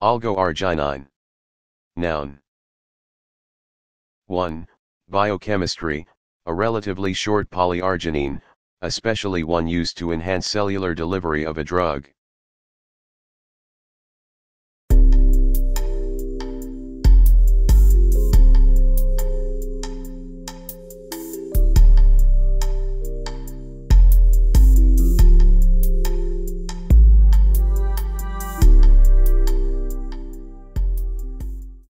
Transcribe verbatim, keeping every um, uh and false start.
Oligoarginine. Noun. one. Biochemistry, a relatively short polyarginine, especially one used to enhance cellular delivery of a drug.